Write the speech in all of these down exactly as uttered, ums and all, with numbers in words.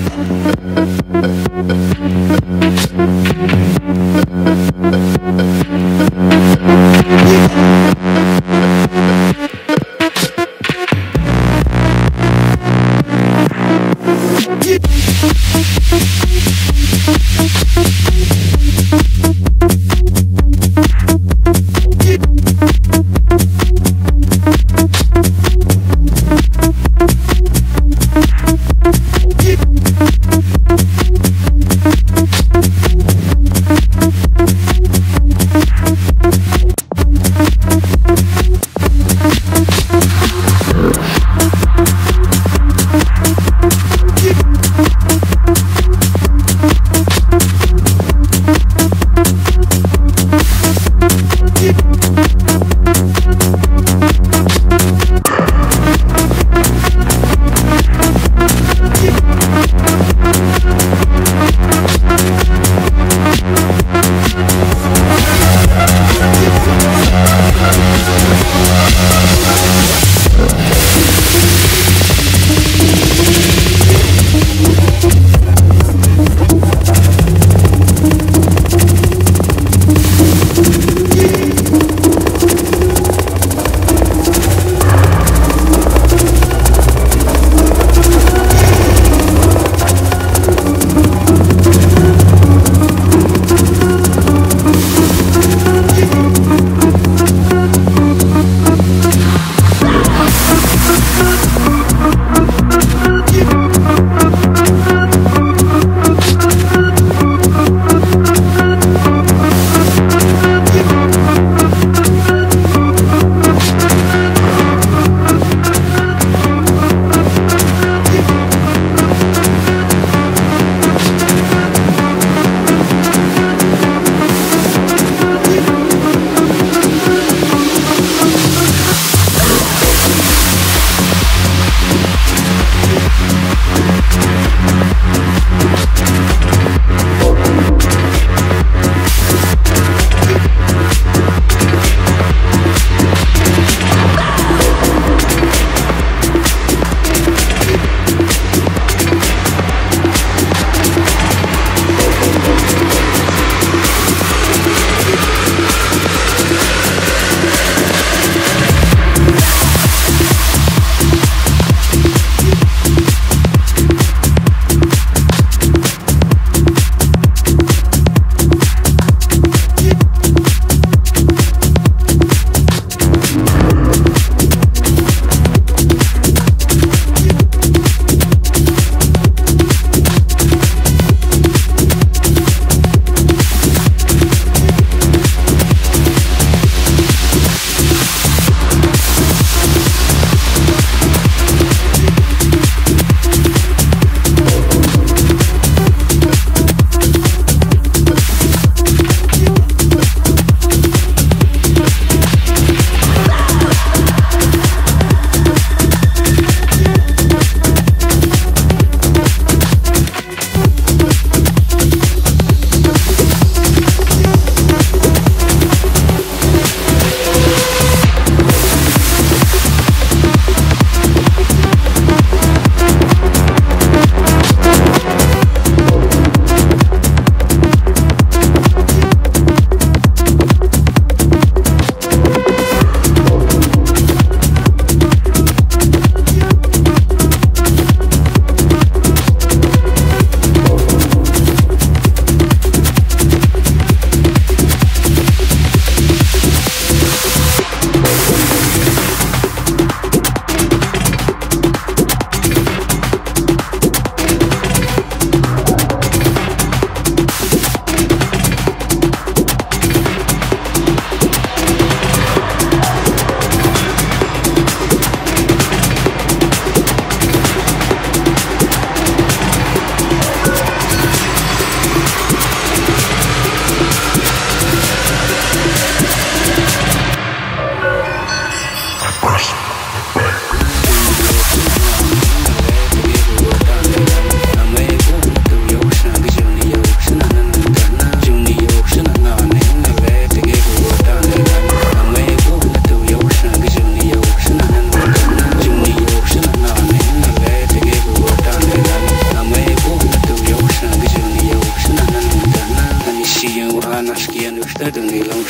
You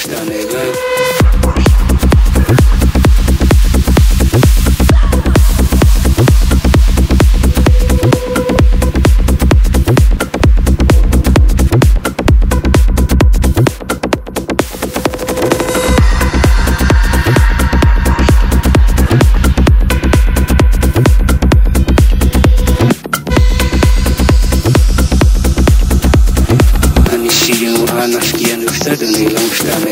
That don't need long stand.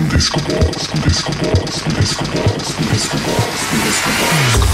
and disco balls and disco balls and disco balls and disco balls and disco balls.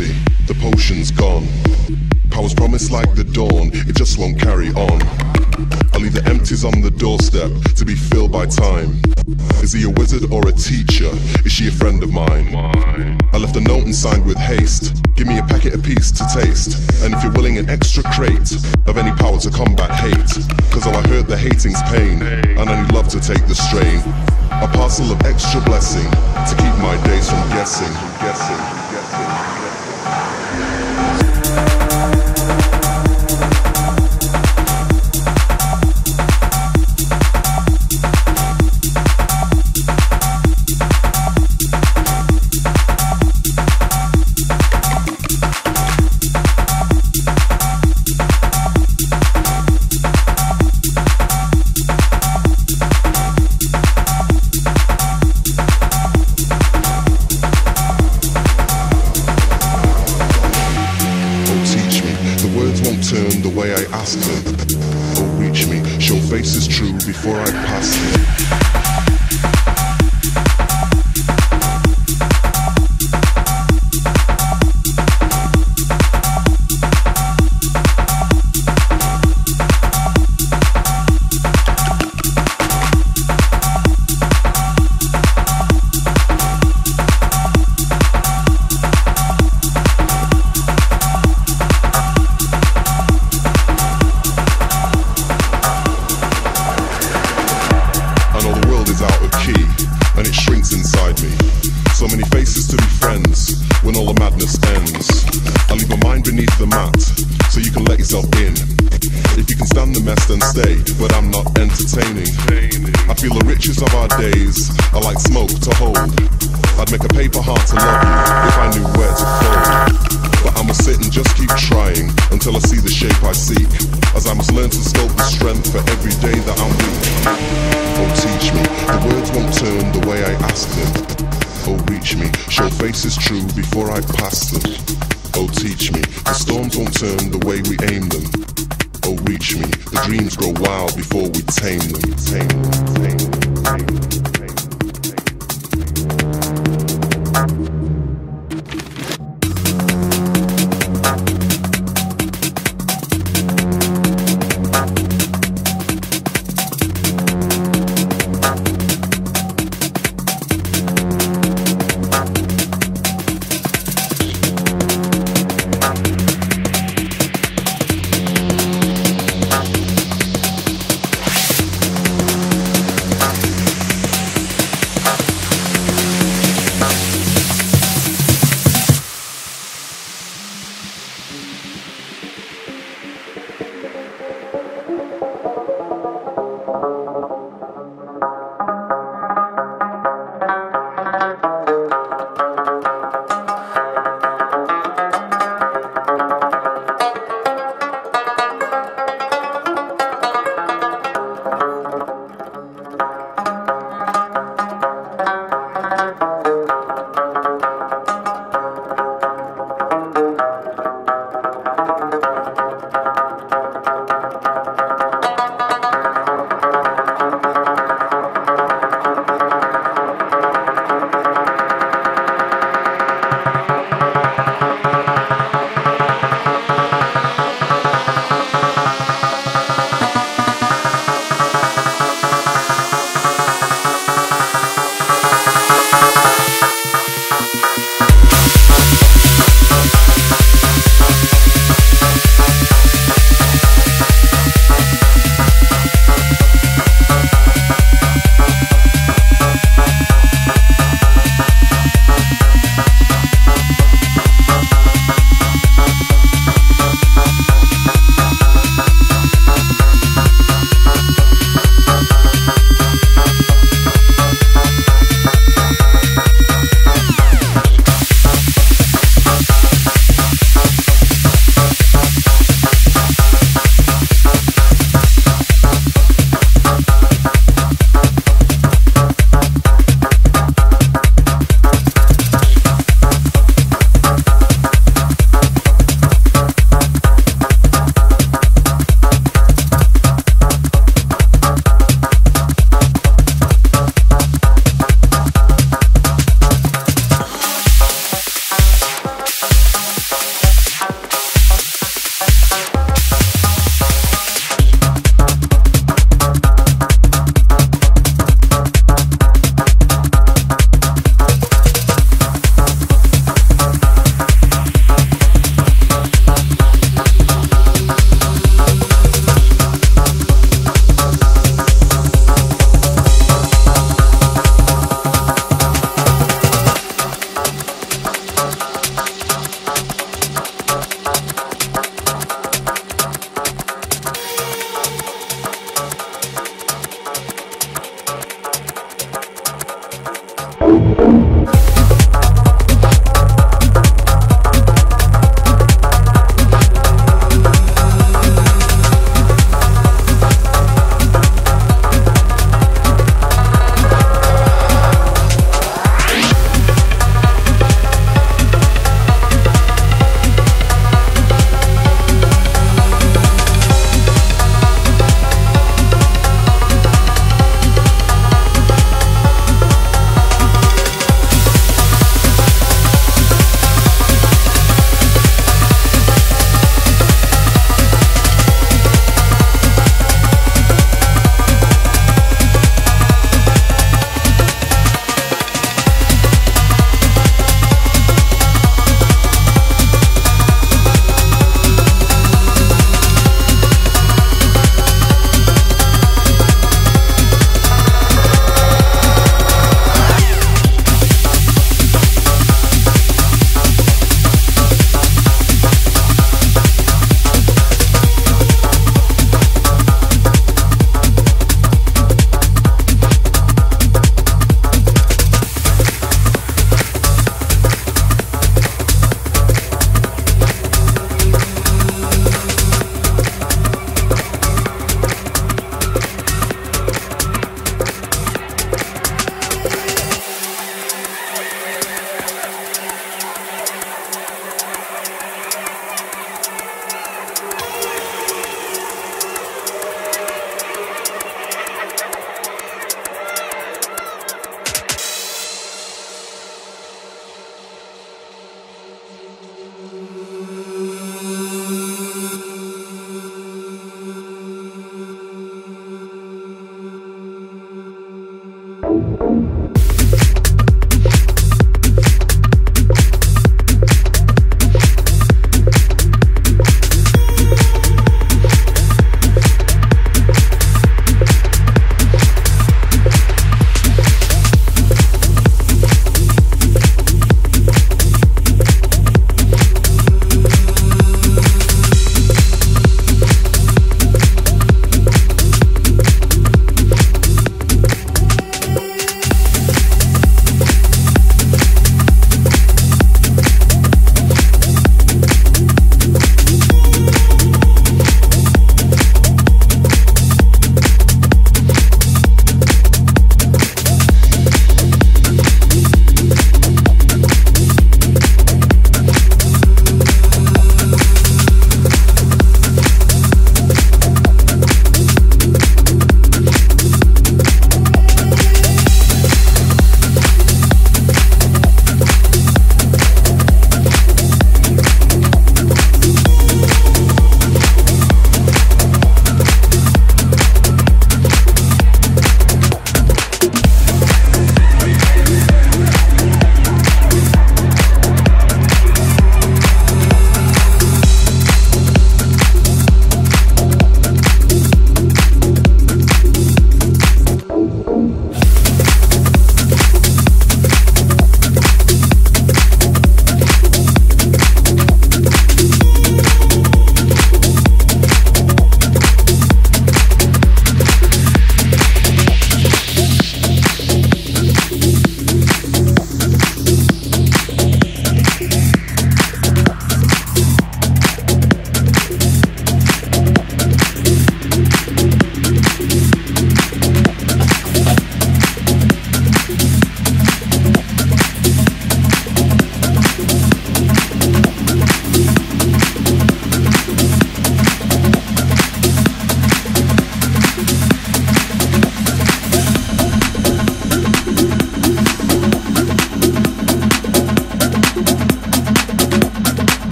empty, the potion's gone. Power's promised like the dawn, it just won't carry on. I'll leave the empties on the doorstep to be filled by time. Is he a wizard or a teacher? Is she a friend of mine? I left a note and signed with haste. Give me a packet apiece to taste. And if you're willing, an extra crate of any power to combat hate. Cause all I heard the hating's pain, and I need love to take the strain. A parcel of extra blessing to keep my days from guessing, guessing, guessing, guessing.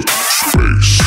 to space. Space.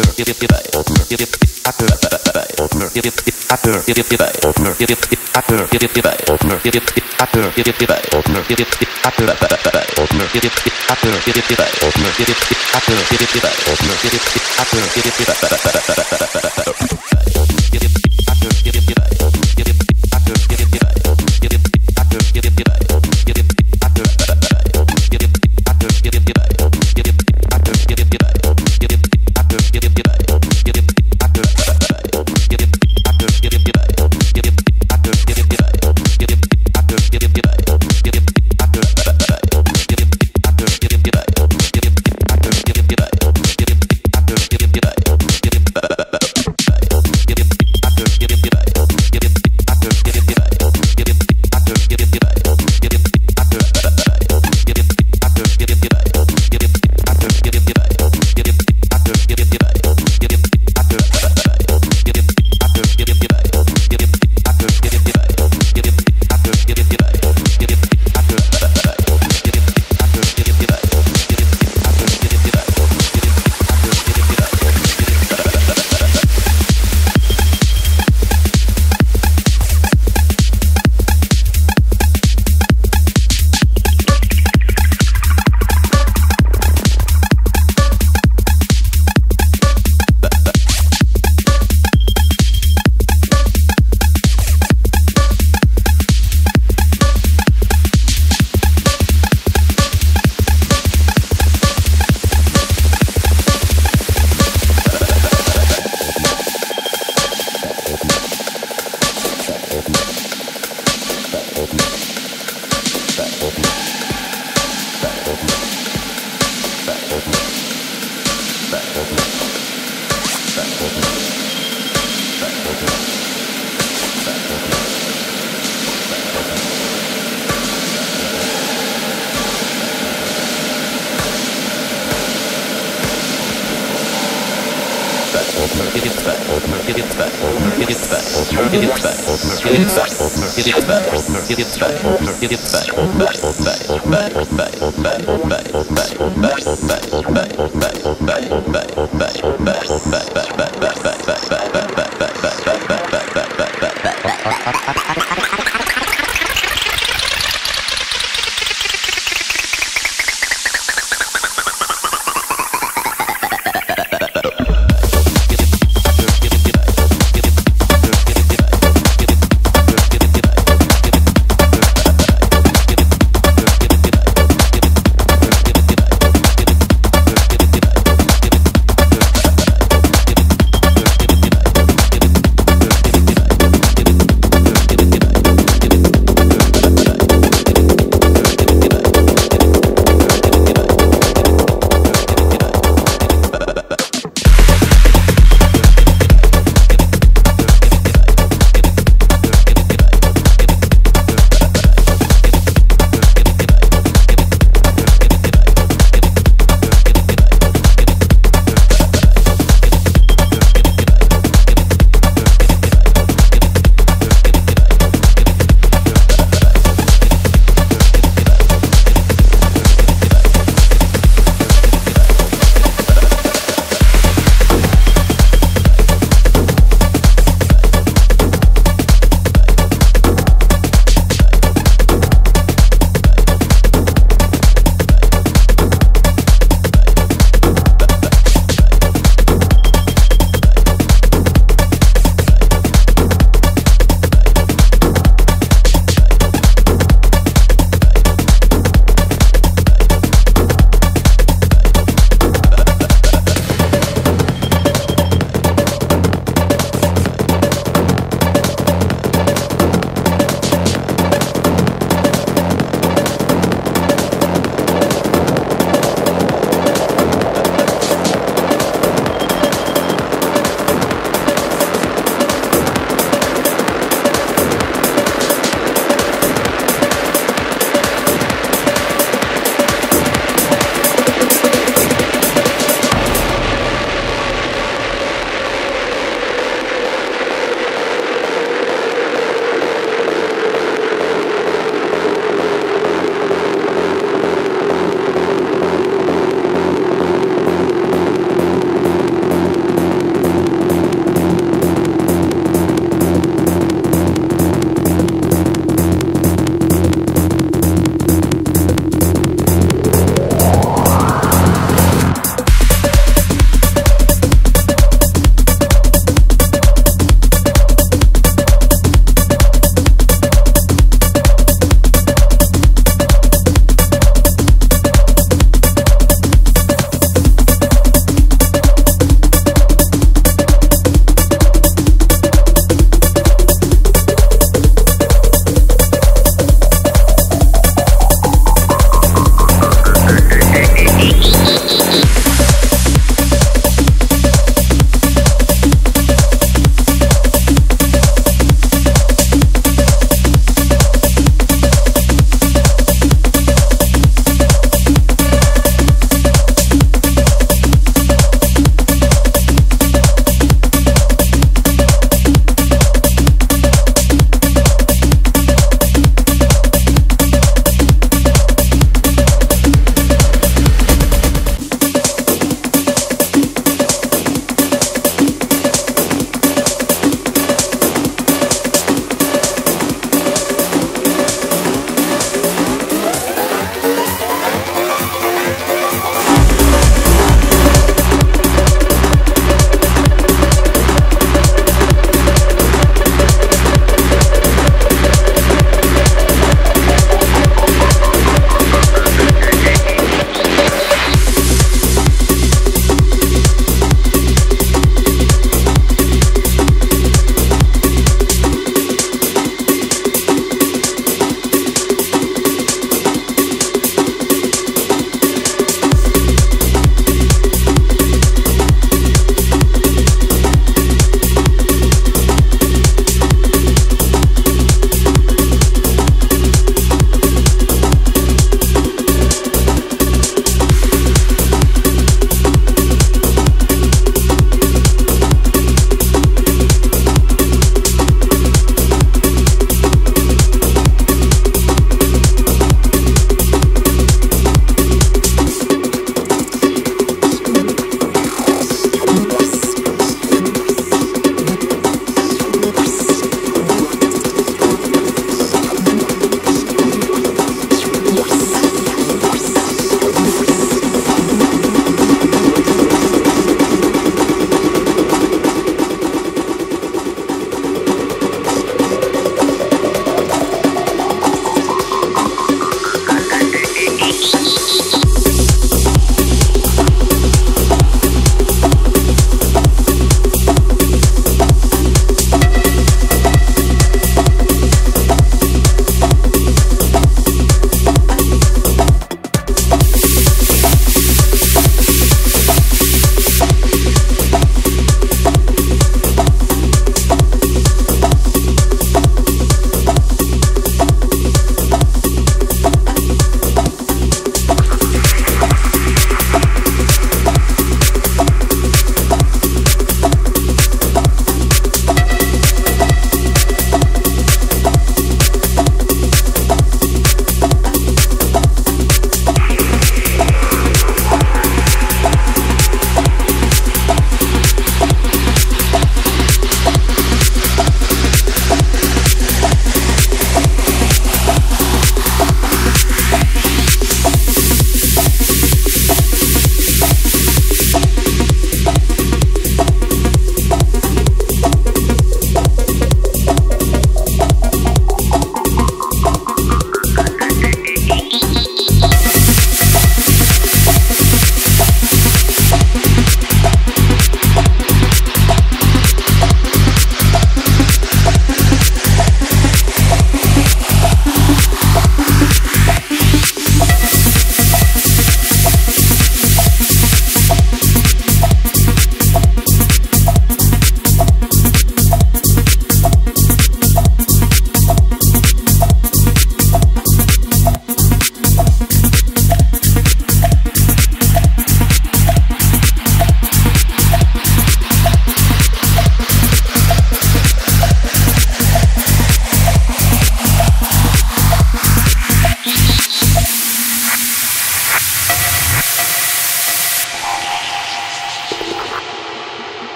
after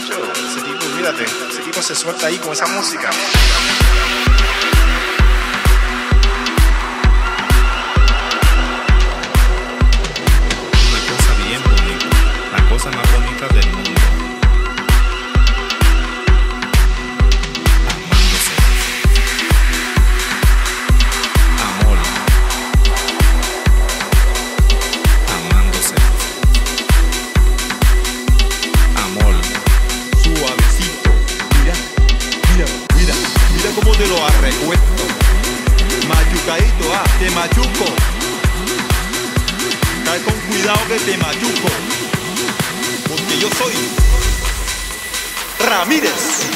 muchacho, ese tipo, mírate, ese tipo se suelta ahí con esa música. Una cosa bien bonita, la cosa más bonita del mundo. Te lo arrecuesto, machucadito, ah, te machuco. Cae con cuidado que te machuco, porque yo soy Ramírez.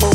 Still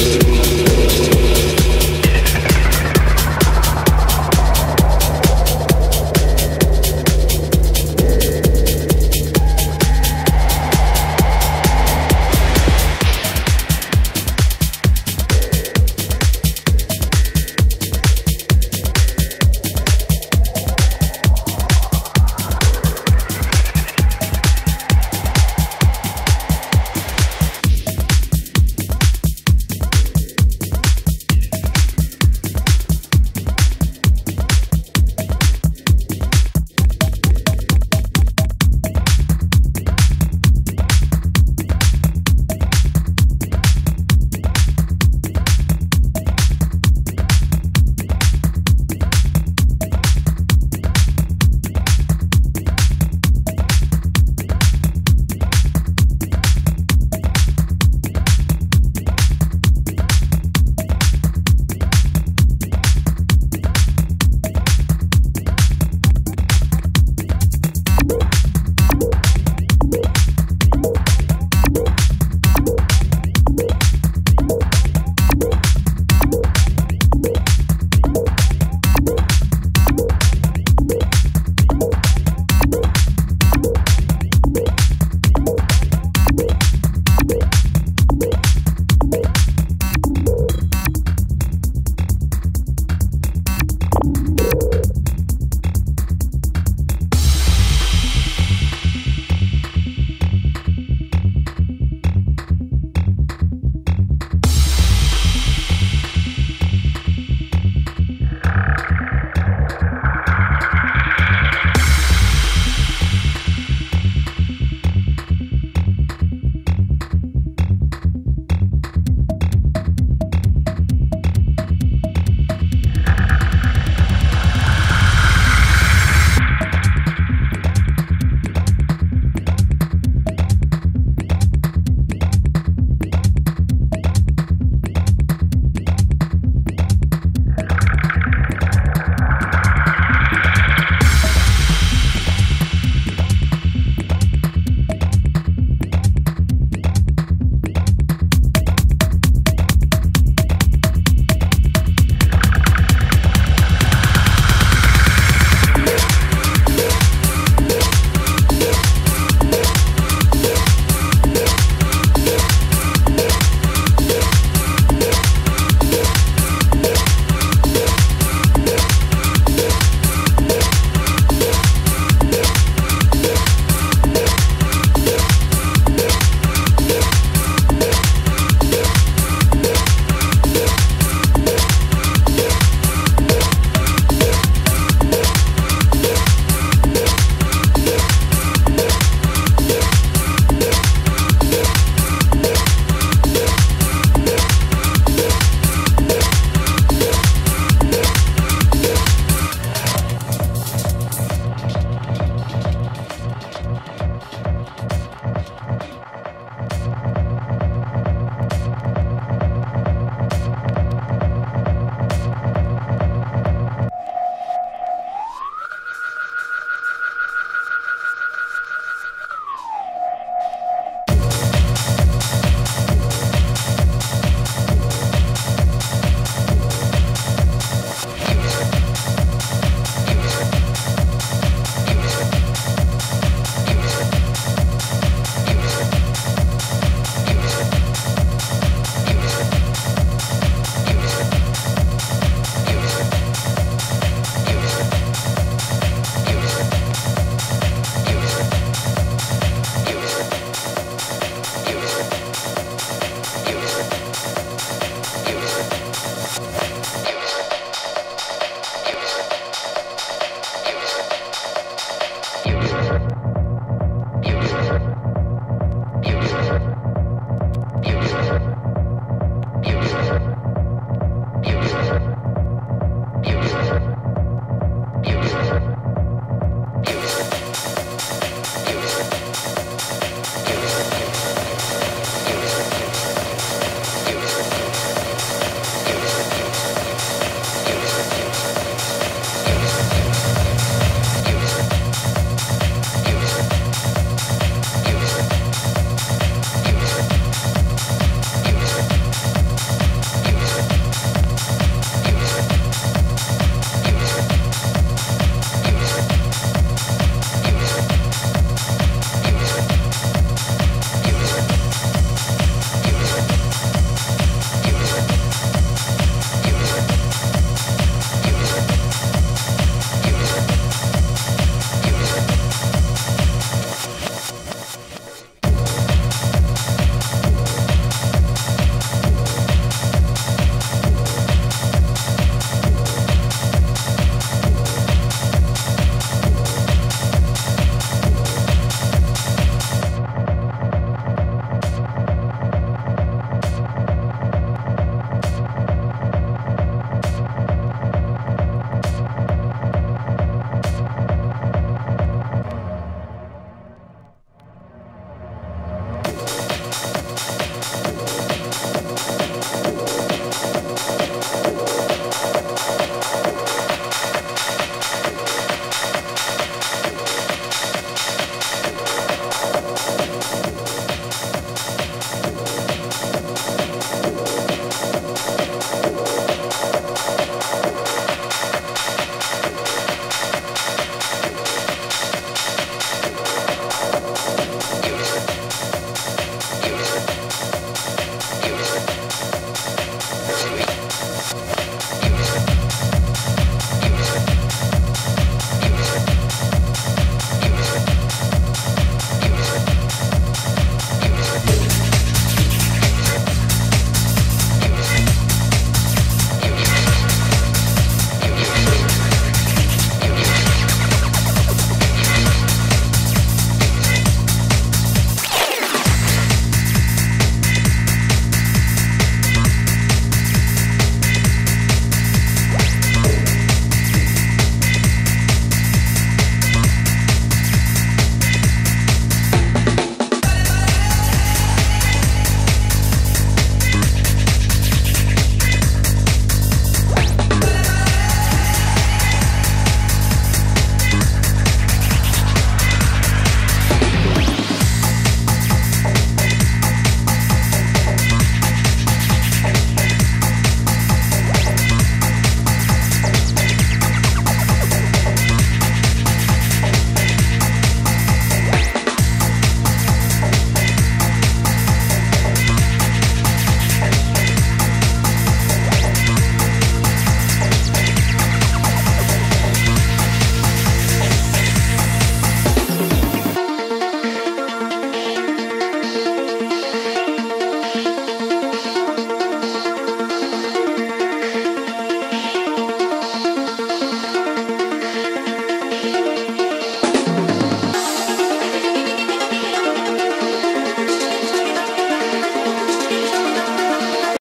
does